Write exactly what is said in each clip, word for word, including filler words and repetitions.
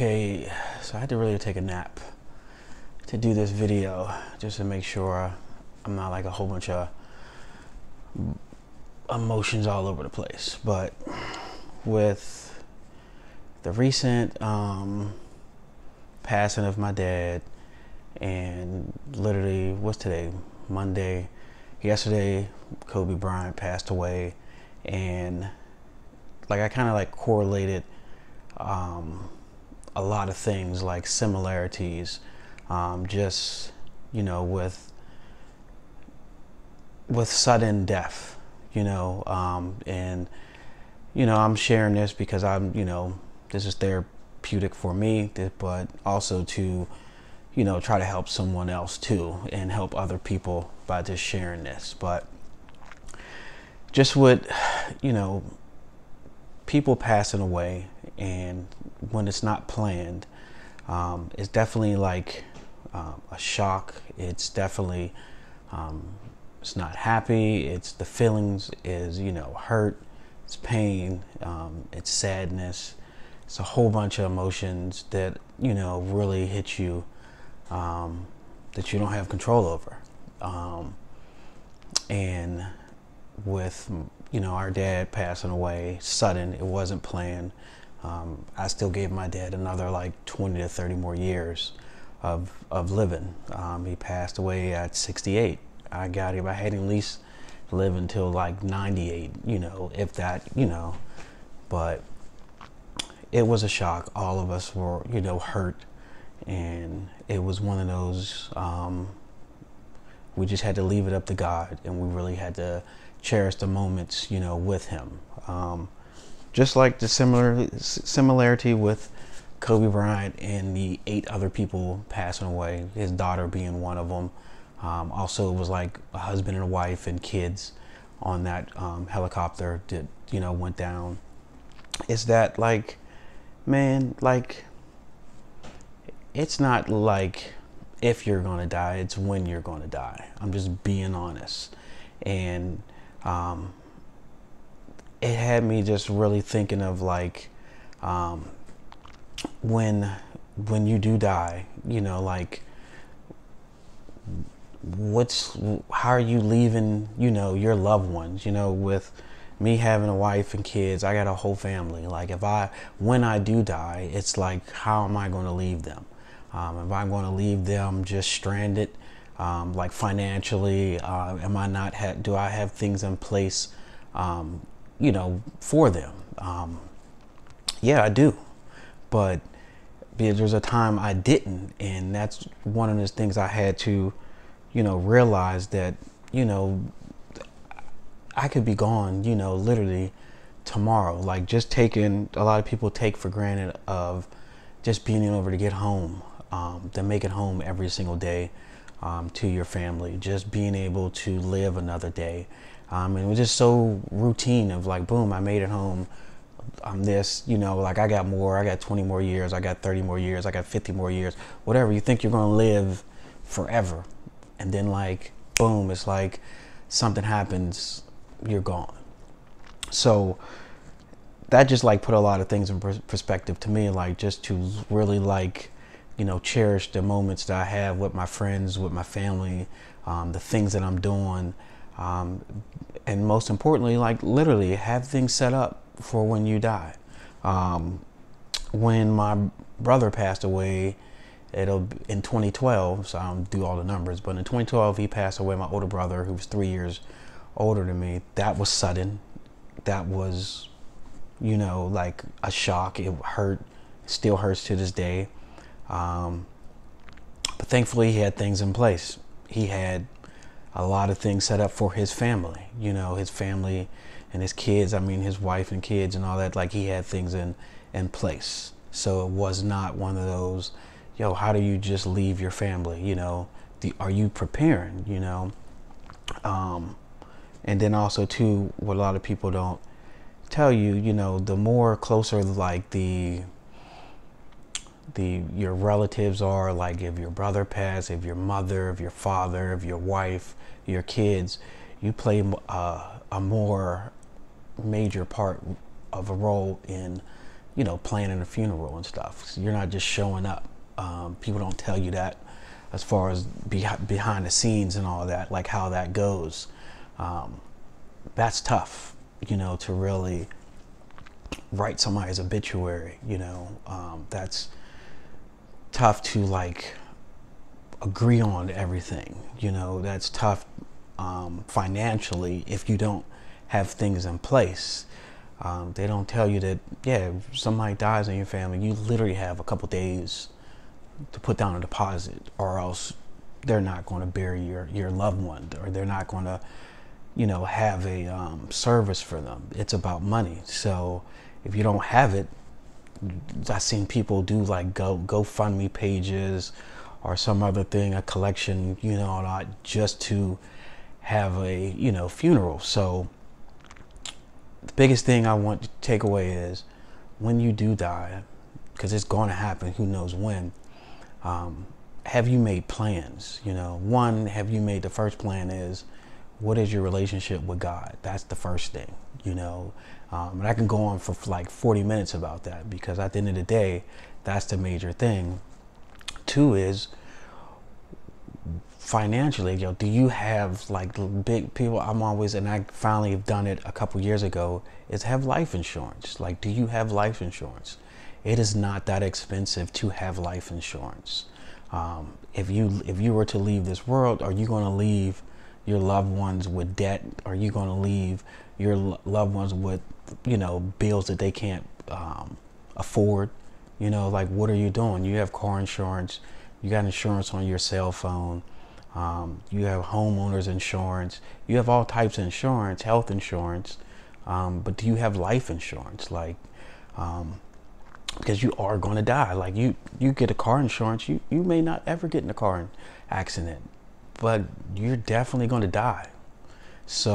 Okay, so I had to really take a nap to do this video, just to make sure I'm not like a whole bunch of emotions all over the place. But with the recent um, passing of my dad, and literally, what's today? Monday. Yesterday, Kobe Bryant passed away, and like I kind of like correlated um, a lot of things, like similarities, um, just you know, with with sudden death, you know, um, and you know, I'm sharing this because I'm, you know, this is therapeutic for me, but also to, you know, try to help someone else too, and help other people by just sharing this. But just with, you know, people passing away, and when it's not planned, um, it's definitely like um, a shock. It's definitely, um, it's not happy. It's the feelings is, you know, hurt. It's pain. Um, it's sadness. It's a whole bunch of emotions that, you know, really hit you, um, that you don't have control over. Um, and with, you know, our dad passing away sudden, it wasn't planned. Um, I still gave my dad another like twenty to thirty more years of, of living. Um, he passed away at sixty-eight. I got him, I had him at least live until like ninety-eight, you know, if that, you know, but it was a shock. All of us were, you know, hurt, and it was one of those, um, we just had to leave it up to God, and we really had to cherish the moments, you know, with him. Um, just like the similar similarity with Kobe Bryant and the eight other people passing away, his daughter being one of them. Um, also, it was like a husband and a wife and kids on that um, helicopter that, you know, went down. It's that, like, man, like, it's not like if you're gonna die, it's when you're gonna die. I'm just being honest. And um, it had me just really thinking of, like, um, when when you do die, you know, like, what's, how are you leaving, you know, your loved ones? You know, with me having a wife and kids, I got a whole family. Like, if I, when I do die, it's like, how am I going to leave them? Um, if I'm going to leave them just stranded, um, like financially, uh, am I not, ha do I have things in place, um, you know, for them? Um, yeah, I do. But there's a time I didn't, and that's one of those things I had to, you know, realize that, you know, I could be gone, you know, literally tomorrow. Like, just taking, a lot of people take for granted of just being able to get home, um, to make it home every single day, um, to your family, just being able to live another day. Um, and it was just so routine of like, boom, I made it home. I'm this, you know, like, I got more, I got twenty more years, I got thirty more years, I got fifty more years, whatever. You think you're going to live forever. And then, like, boom, it's like something happens, you're gone. So that just, like, put a lot of things in perspective to me, like, just to really, like, you know, cherish the moments that I have with my friends, with my family, um, the things that I'm doing. Um, and most importantly, like, literally have things set up for when you die. Um, when my brother passed away, It'll in twenty twelve, so I don't do all the numbers, but in twenty twelve he passed away, my older brother, who was three years older than me. That was sudden. That was, you know, like a shock. It hurt, still hurts to this day. Um, but thankfully he had things in place. He had a lot of things set up for his family, you know, his family and his kids. I mean, his wife and kids and all that, like, he had things in, in place. So it was not one of those, yo, how do you just leave your family? You know, the, are you preparing, you know? Um, and then also too, what a lot of people don't tell you, you know, the more closer, like, the, the, your relatives are, like, if your brother passed, if your mother, if your father, if your wife, your kids, you play uh, a more major part of a role in, you know, planning a funeral and stuff. So you're not just showing up. Um, people don't tell you that, as far as be behind the scenes and all that, like how that goes. Um, that's tough, you know, to really write somebody's obituary, you know. Um, that's tough to, like, agree on everything, you know. That's tough um, financially if you don't have things in place. Um, they don't tell you that, yeah, if somebody dies in your family, you literally have a couple days to put down a deposit, or else they're not going to bury your, your loved one, or they're not going to, you know, have a um, service for them. It's about money. So if you don't have it, I've seen people do like go GoFundMe pages or some other thing, a collection, you know, not just to have a, you know, funeral. So the biggest thing I want to take away is, when you do die, because it's going to happen, who knows when, Um, have you made plans? You know, one, have you made the first plan is, what is your relationship with God? That's the first thing, you know. Um, and I can go on for like forty minutes about that, because at the end of the day, that's the major thing. Two is financially, yo, do you have like big people? I'm always, and I finally have done it a couple years ago, is have life insurance. Like, do you have life insurance? It is not that expensive to have life insurance. Um, if you if you were to leave this world, are you going to leave your loved ones with debt? Are you going to leave your loved ones with, you know, bills that they can't um, afford? You know, like, what are you doing? You have car insurance. You got insurance on your cell phone. Um, you have homeowners insurance. You have all types of insurance, health insurance. Um, but do you have life insurance? Like, um, because you are going to die. Like, you you get a car insurance, you you may not ever get in a car accident, but you're definitely going to die. So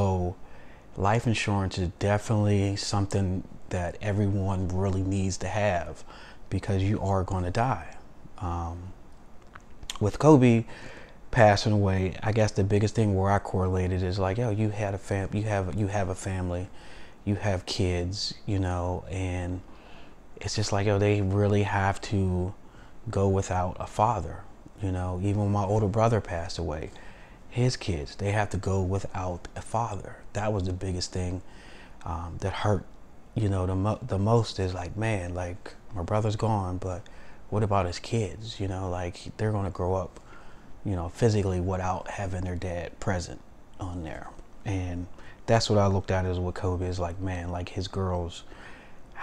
life insurance is definitely something that everyone really needs to have, because you are going to die. Um, with Kobe passing away, I guess the biggest thing where I correlated is like, yo, you had a fam you have you have a family, you have kids, you know, and it's just like, yo, they really have to go without a father. You know, even when my older brother passed away, his kids, they have to go without a father. That was the biggest thing um, that hurt, you know, the, mo the most is like, man, like, my brother's gone, but what about his kids? You know, like, they're going to grow up, you know, physically without having their dad present on there. And that's what I looked at as what Kobe is like, man, like, his girls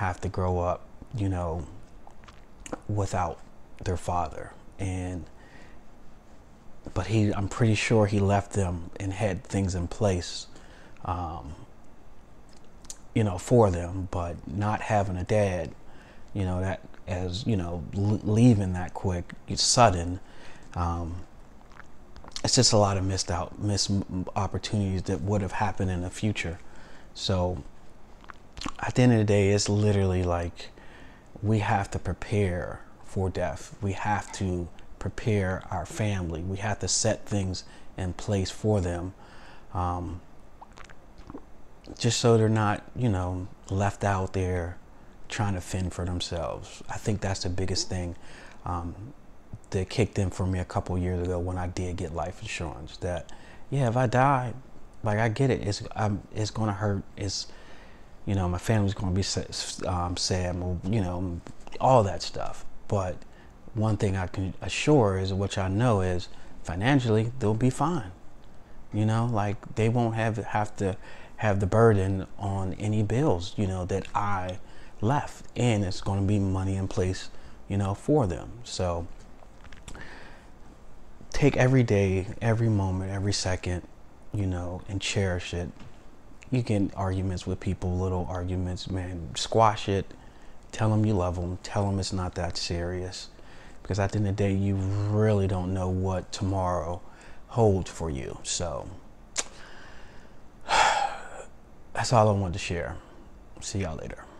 have to grow up, you know, without their father. And but he, I'm pretty sure he left them and had things in place, um, you know, for them. But not having a dad, you know, that as you know, leaving that quick, it's sudden. Um, it's just a lot of missed out, missed opportunities that would have happened in the future. So at the end of the day, it's literally like, we have to prepare for death. We have to prepare our family. We have to set things in place for them, um, just so they're not, you know, left out there trying to fend for themselves. I think that's the biggest thing um, that kicked in for me a couple years ago when I did get life insurance. That, yeah, if I die, like, I get it. It's I'm, it's gonna hurt. It's, you know, my family's going to be um, sad, you know, all that stuff. But one thing I can assure is, which I know is, financially, they'll be fine. You know, like, they won't have, have to have the burden on any bills, you know, that I left. And it's going to be money in place, you know, for them. So take every day, every moment, every second, you know, and cherish it. You get arguments with people, little arguments, man, squash it. Tell them you love them. Tell them it's not that serious. Because at the end of the day, you really don't know what tomorrow holds for you. So that's all I wanted to share. See y'all later.